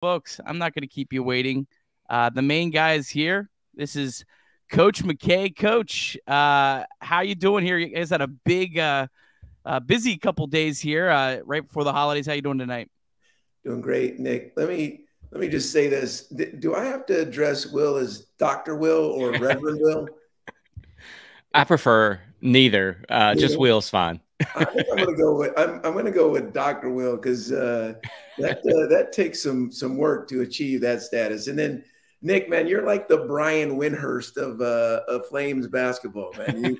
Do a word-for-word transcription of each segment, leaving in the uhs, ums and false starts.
Folks, I'm not going to keep you waiting. Uh, the main guy is here. This is Coach McKay. Coach, uh, how you doing here? You guys had a big, uh, uh, busy couple days here uh, right before the holidays. How you doing tonight? Doing great, Nick. Let me let me just say this. D do I have to address Will as Doctor Will or Reverend Will? I prefer neither. Uh, just Will's fine. I think I'm gonna go with I'm I'm gonna go with Doctor Will, because uh, that uh, that takes some some work to achieve that status. And then Nick, man, you're like the Brian Windhurst of uh, of Flames basketball, man. You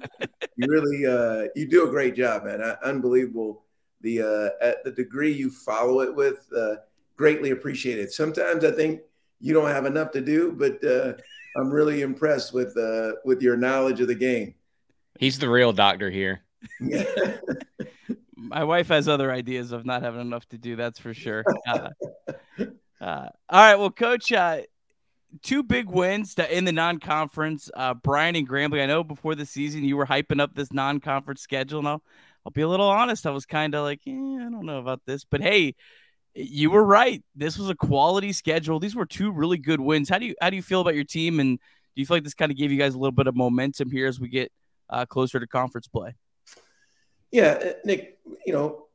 you really uh, you do a great job, man. Uh, unbelievable the uh, at the degree you follow it with. Uh, greatly appreciated. Sometimes I think you don't have enough to do, but uh, I'm really impressed with uh, with your knowledge of the game. He's the real doctor here. My wife has other ideas of not having enough to do, that's for sure. Uh, uh, all right, well, Coach, uh, two big wins to, in the non-conference, uh, Bryant and Grambling. I know before the season you were hyping up this non-conference schedule, and I'll, I'll be a little honest. I was kind of like, eh, I don't know about this. But, hey, you were right. This was a quality schedule. These were two really good wins. How do you, how do you feel about your team, and do you feel like this kind of gave you guys a little bit of momentum here as we get uh, closer to conference play? Yeah, Nick, you know,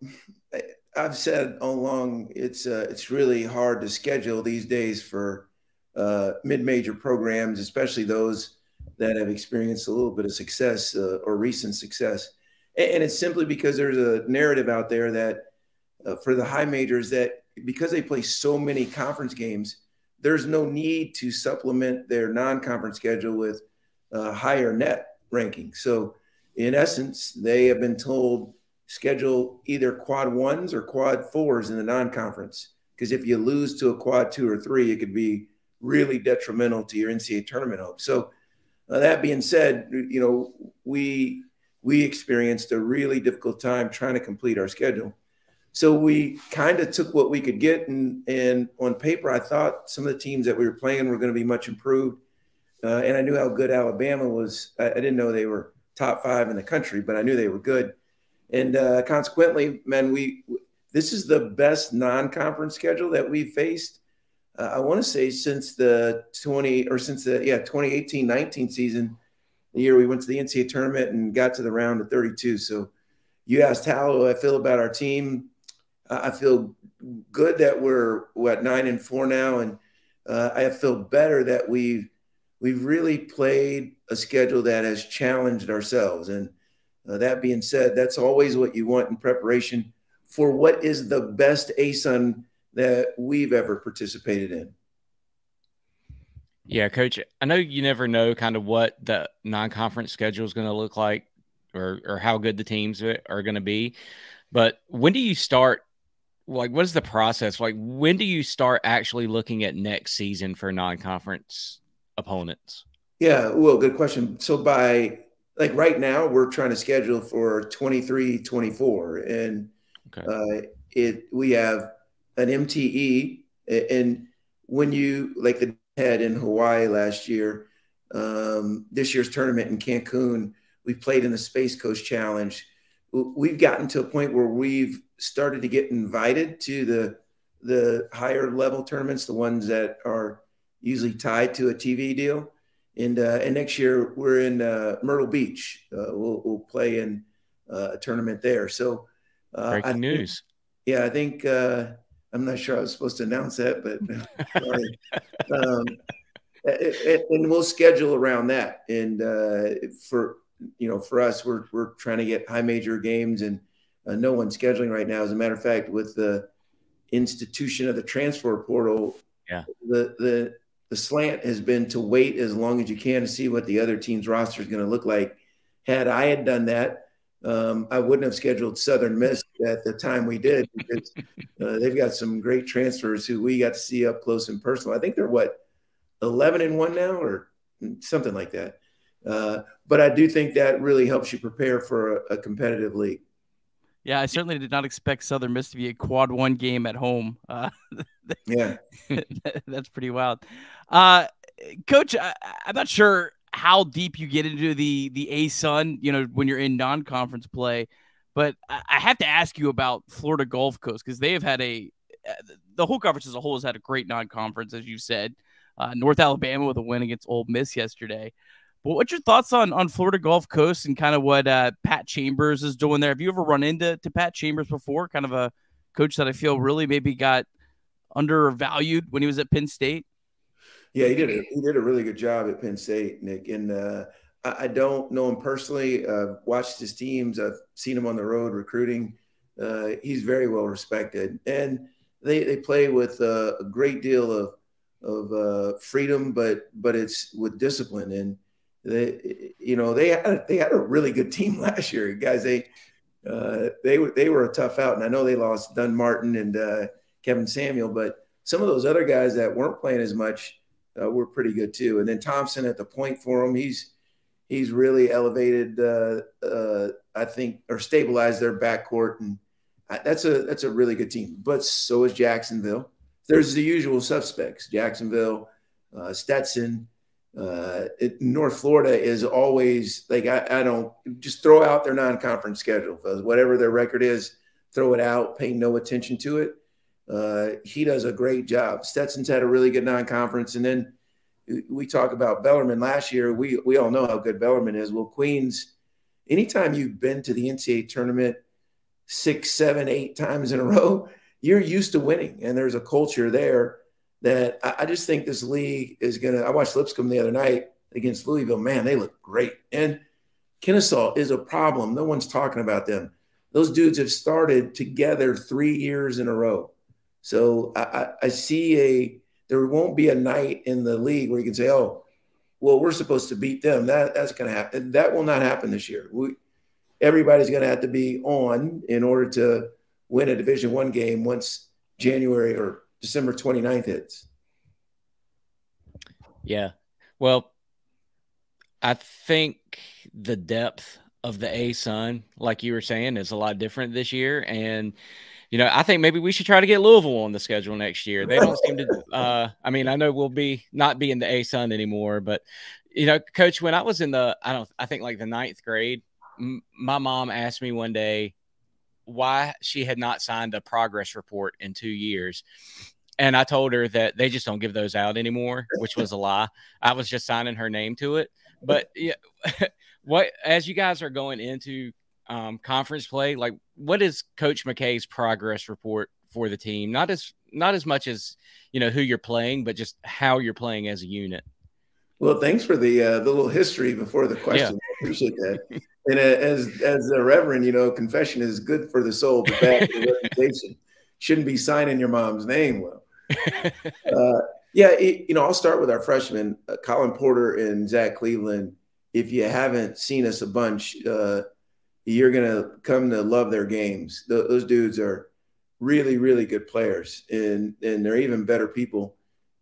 I've said all along, it's uh, it's really hard to schedule these days for uh, mid-major programs, especially those that have experienced a little bit of success uh, or recent success. And it's simply because there's a narrative out there that uh, for the high majors, that because they play so many conference games, there's no need to supplement their non-conference schedule with uh, higher net rankings. So, in essence, they have been told schedule either quad ones or quad fours in the non-conference, because if you lose to a quad two or three, it could be really detrimental to your N C A A tournament hopes. So uh, that being said, you know, we, we experienced a really difficult time trying to complete our schedule. So we kind of took what we could get. And, and on paper, I thought some of the teams that we were playing were going to be much improved. Uh, and I knew how good Alabama was. I, I didn't know they were top five in the country, but I knew they were good. And uh, consequently, man, we this is the best non-conference schedule that we've faced, uh, I want to say, since the twenty or since the yeah twenty eighteen nineteen season, the year we went to the N C A A tournament and got to the round of thirty-two. So you asked how I feel about our team. Uh, I feel good that we're, we're at nine and four now, and uh, I feel better that we've We've really played a schedule that has challenged ourselves. And uh, that being said, that's always what you want in preparation for what is the best A S U N that we've ever participated in. Yeah, Coach, I know you never know kind of what the non-conference schedule is going to look like, or, or how good the teams are going to be. But when do you start? Like, what is the process? Like, when do you start actually looking at next season for non-conference opponents? Yeah, well, good question. So by like right now, we're trying to schedule for twenty-three twenty-four, and okay. uh, it we have an M T E, and when you like the head in Hawaii last year, um, this year's tournament in Cancun, we played in the Space Coast Challenge. We've gotten to a point where we've started to get invited to the the higher level tournaments, the ones that are usually tied to a T V deal, and uh, and next year we're in uh, Myrtle Beach. Uh, we'll we'll play in uh, a tournament there. So uh, breaking I think, news. Yeah, I think uh, I'm not sure I was supposed to announce that, but um, it, it, and we'll schedule around that. And uh, for you know, for us, we're we're trying to get high major games, and uh, no one's scheduling right now. As a matter of fact, with the institution of the transfer portal, yeah, the the The slant has been to wait as long as you can to see what the other team's roster is going to look like. Had I had done that, um, I wouldn't have scheduled Southern Miss at the time we did, because uh, they've got some great transfers who we got to see up close and personal. I think they're, what, eleven and one now or something like that. Uh, but I do think that really helps you prepare for a, a competitive league. Yeah, I certainly did not expect Southern Miss to be a quad one game at home. Uh, yeah, that's pretty wild. Uh, Coach, I, I'm not sure how deep you get into the the A S U N, you know, when you're in non-conference play, but I, I have to ask you about Florida Gulf Coast, because they have had a the whole conference as a whole has had a great non-conference, as you said. Uh, North Alabama with a win against Ole Miss yesterday. But what's your thoughts on, on Florida Gulf Coast and kind of what uh, Pat Chambers is doing there? Have you ever run into to Pat Chambers before? Kind of a coach that I feel really maybe got undervalued when he was at Penn State. Yeah, he did a, he did a really good job at Penn State, Nick. And uh, I, I don't know him personally. I've watched his teams. I've seen him on the road recruiting. Uh, he's very well respected. And they, they play with uh, a great deal of, of uh, freedom, but but it's with discipline. And they, you know, they had a, they had a really good team last year, guys. They uh, they were they were a tough out, and I know they lost Dunn Martin and uh, Kevin Samuel, but some of those other guys that weren't playing as much uh, were pretty good too. And then Thompson at the point for him, he's he's really elevated, uh, uh, I think, or stabilized their backcourt, and I, that's a that's a really good team. But so is Jacksonville. There's the usual suspects: Jacksonville, uh, Stetson. Uh, it, North Florida is always like, I, I don't just throw out their non-conference schedule, whatever their record is, throw it out, pay no attention to it. Uh, he does a great job. Stetson's had a really good non-conference. And then we talk about Bellarmine last year. We, we all know how good Bellarmine is. Well, Queens, anytime you've been to the N C double A tournament six, seven, eight times in a row, you're used to winning. And there's a culture there that I just think this league is going to – I watched Lipscomb the other night against Louisville. Man, they look great. And Kennesaw is a problem. No one's talking about them. Those dudes have started together three years in a row. So I, I see a – there won't be a night in the league where you can say, oh, well, we're supposed to beat them. That, that's going to happen. That will not happen this year. We, everybody's going to have to be on in order to win a Division I game once January or – December twenty-ninth hits. Yeah. Well, I think the depth of the A S U N, like you were saying, is a lot different this year. And, you know, I think maybe we should try to get Louisville on the schedule next year. They don't seem to, uh, I mean, I know we'll be not be in the A S U N anymore, but, you know, Coach, when I was in the, I don't, I think like the ninth grade, m my mom asked me one day why she had not signed a progress report in two years. And I told her that they just don't give those out anymore, which was a lie. I was just signing her name to it. But yeah, what as you guys are going into um, conference play, like what is Coach McKay's progress report for the team? Not as not as much as you know who you're playing, but just how you're playing as a unit. Well, thanks for the uh, the little history before the question. Yeah. I appreciate that. And uh, as as a reverend, you know, confession is good for the soul, but bad for the reputation. Shouldn't be signing your mom's name. Well. uh, yeah, it, you know, I'll start with our freshmen, uh, Colin Porter and Zach Cleveland. If you haven't seen us a bunch, uh, you're going to come to love their games. Th those dudes are really, really good players, and, and they're even better people.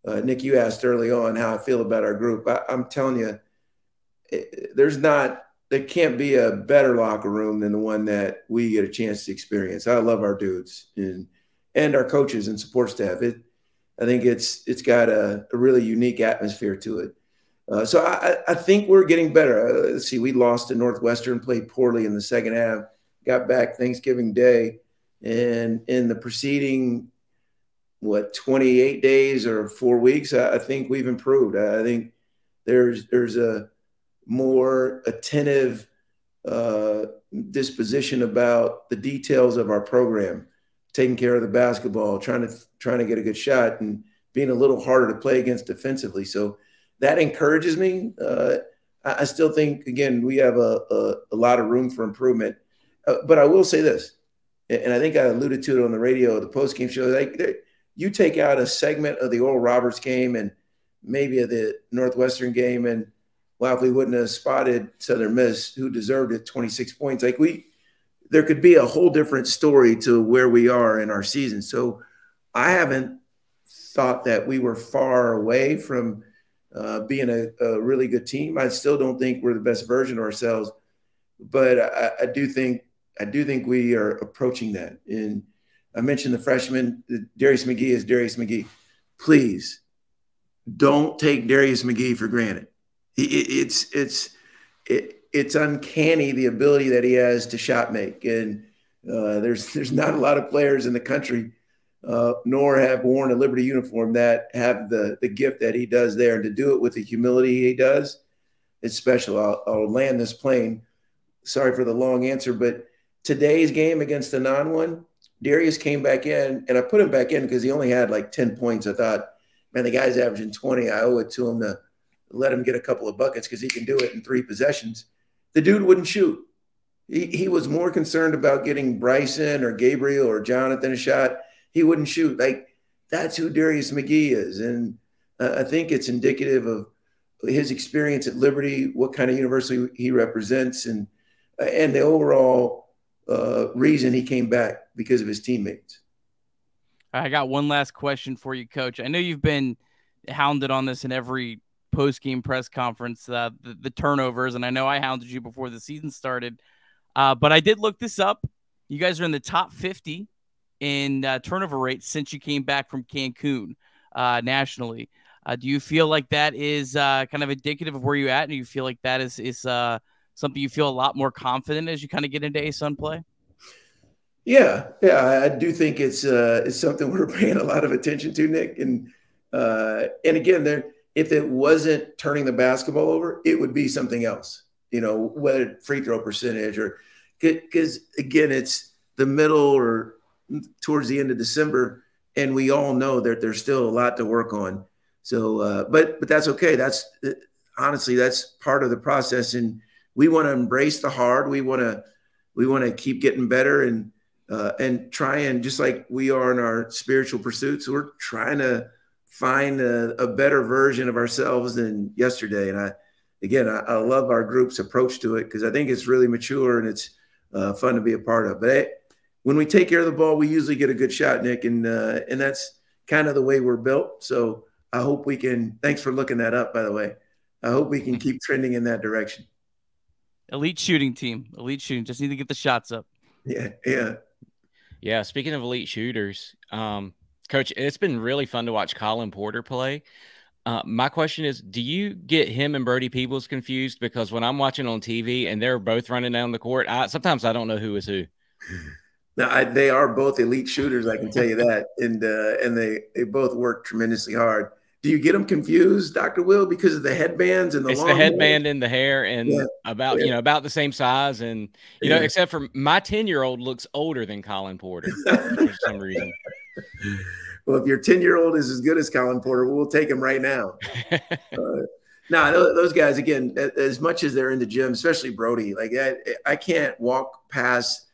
Uh, Nick, you asked early on how I feel about our group. I, I'm telling you, it, there's not – there can't be a better locker room than the one that we get a chance to experience. I love our dudes and, and our coaches and support staff. It, I think it's it's got a, a really unique atmosphere to it. Uh, so I, I think we're getting better. Uh, let's see, we lost to Northwestern, played poorly in the second half, got back Thanksgiving Day, and in the preceding, what, twenty-eight days or four weeks, I, I think we've improved. I, I think there's there's a more attentive uh, disposition about the details of our program. Taking care of the basketball, trying to trying to get a good shot, and being a little harder to play against defensively. So that encourages me. Uh, I, I still think, again, we have a, a, a lot of room for improvement. Uh, but I will say this, and I think I alluded to it on the radio, the post-game show. Like, you take out a segment of the Oral Roberts game and maybe of the Northwestern game, and well, if we wouldn't have spotted Southern Miss, who deserved it, twenty-six points, like we – there could be a whole different story to where we are in our season. So I haven't thought that we were far away from uh, being a, a really good team. I still don't think we're the best version of ourselves, but I, I do think, I do think we are approaching that. And I mentioned the freshman, Darius McGhee is Darius McGhee. Please don't take Darius McGhee for granted. It, it, it's, it's, it, It's uncanny the ability that he has to shot make, and uh, there's there's not a lot of players in the country uh, nor have worn a Liberty uniform that have the, the gift that he does there. And to do it with the humility he does, it's special. I'll, I'll land this plane. Sorry for the long answer, but today's game against the non-one, Darius came back in, and I put him back in because he only had like ten points. I thought, man, the guy's averaging twenty. I owe it to him to let him get a couple of buckets because he can do it in three possessions. The dude wouldn't shoot. He, he was more concerned about getting Bryson or Gabriel or Jonathan a shot. He wouldn't shoot. Like, that's who Darius McGhee is. And uh, I think it's indicative of his experience at Liberty, what kind of university he represents, and uh, and the overall uh, reason he came back, because of his teammates. I got one last question for you, Coach. I know you've been hounded on this in every post-game press conference, uh, the, the turnovers, and I know I hounded you before the season started. Uh, but I did look this up. You guys are in the top fifty in uh, turnover rate since you came back from Cancun uh, nationally. Uh, do you feel like that is uh, kind of indicative of where you're at, and do you feel like that is, is uh, something you feel a lot more confident as you kind of get into A S U N play? Yeah, yeah, I do think it's uh, it's something we're paying a lot of attention to, Nick. And uh, and again, there if it wasn't turning the basketball over, it would be something else. You know, whether free throw percentage or because again, it's the middle or towards the end of December, and we all know that there's still a lot to work on. So, uh, but but that's okay. That's honestly that's part of the process, and we want to embrace the hard. We want to we want to keep getting better and. Uh, and try and just like we are in our spiritual pursuits, we're trying to find a, a better version of ourselves than yesterday. And I, again, I, I love our group's approach to it because I think it's really mature and it's uh, fun to be a part of. But I, when we take care of the ball, we usually get a good shot, Nick. And, uh, and that's kind of the way we're built. So I hope we can, thanks for looking that up, by the way. I hope we can keep trending in that direction. Elite shooting team, elite shooting. Just need to get the shots up. Yeah. Yeah. Yeah, speaking of elite shooters, um, Coach, it's been really fun to watch Colin Porter play. Uh, my question is, do you get him and Brody Peebles confused? Because when I'm watching on T V and they're both running down the court, I, sometimes I don't know who is who. No, I, they are both elite shooters, I can tell you that, and uh, and they, they both work tremendously hard. Do you get them confused, Doctor Will, because of the headbands and the it's long the headband hair? And the hair and yeah. about, yeah. you know, about the same size. And, you yeah. know, except for my ten year old looks older than Colin Porter for some reason. Well, if your ten year old is as good as Colin Porter, we'll take him right now. uh, no, nah, those guys, again, as much as they're in the gym, especially Brody, like I, I can't walk past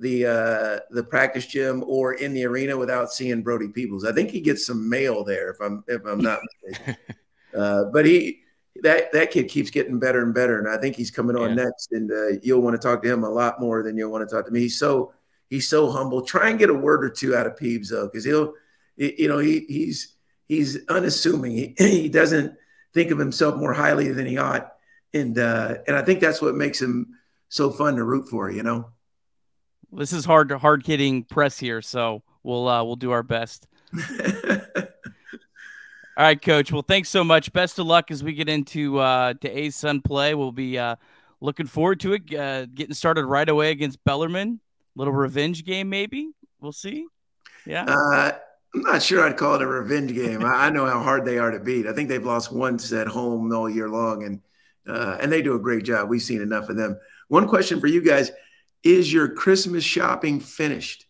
the, uh, the practice gym or in the arena without seeing Brody Peebles. I think he gets some mail there if I'm, if I'm not mistaken. uh, but he, that, that kid keeps getting better and better. And I think he's coming on yeah. next, and uh, you'll want to talk to him a lot more than you'll want to talk to me. He's so, he's so humble. Try and get a word or two out of Peebs though. Cause he'll, you know, he he's, he's unassuming. He, he doesn't think of himself more highly than he ought. And, uh, and I think that's what makes him so fun to root for, you know? This is hard, hard hitting press here, so we'll uh, we'll do our best. All right, Coach. Well, thanks so much. Best of luck as we get into uh, to A S U N play. We'll be uh, looking forward to it. Uh, getting started right away against Bellarmine. Little revenge game, maybe. We'll see. Yeah, uh, I'm not sure I'd call it a revenge game. I know how hard they are to beat. I think they've lost once at home all year long, and uh, and they do a great job. We've seen enough of them. One question for you guys. Is your Christmas shopping finished?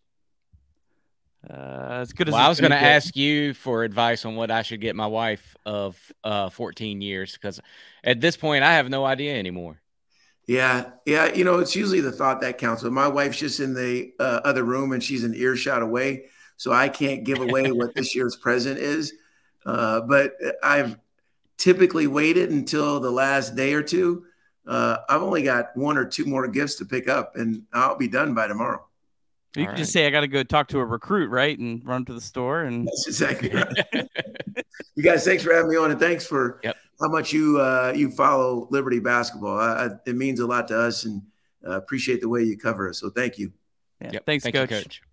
Uh, as good as well, I was going to ask you for advice on what I should get my wife of uh, fourteen years, because at this point I have no idea anymore. Yeah, yeah. You know, it's usually the thought that counts. But my wife's just in the uh, other room, and she's an earshot away, so I can't give away what this year's present is. Uh, but I've typically waited until the last day or two. Uh, I've only got one or two more gifts to pick up, and I'll be done by tomorrow. You can just say, I got to go talk to a recruit, right? And run to the store. And that's exactly right. You guys, thanks for having me on, and thanks for yep. how much you, uh, you follow Liberty basketball. I, I, it means a lot to us, and uh, appreciate the way you cover us. So thank you. Yeah. Yep. Thanks, thank Coach. You, Coach.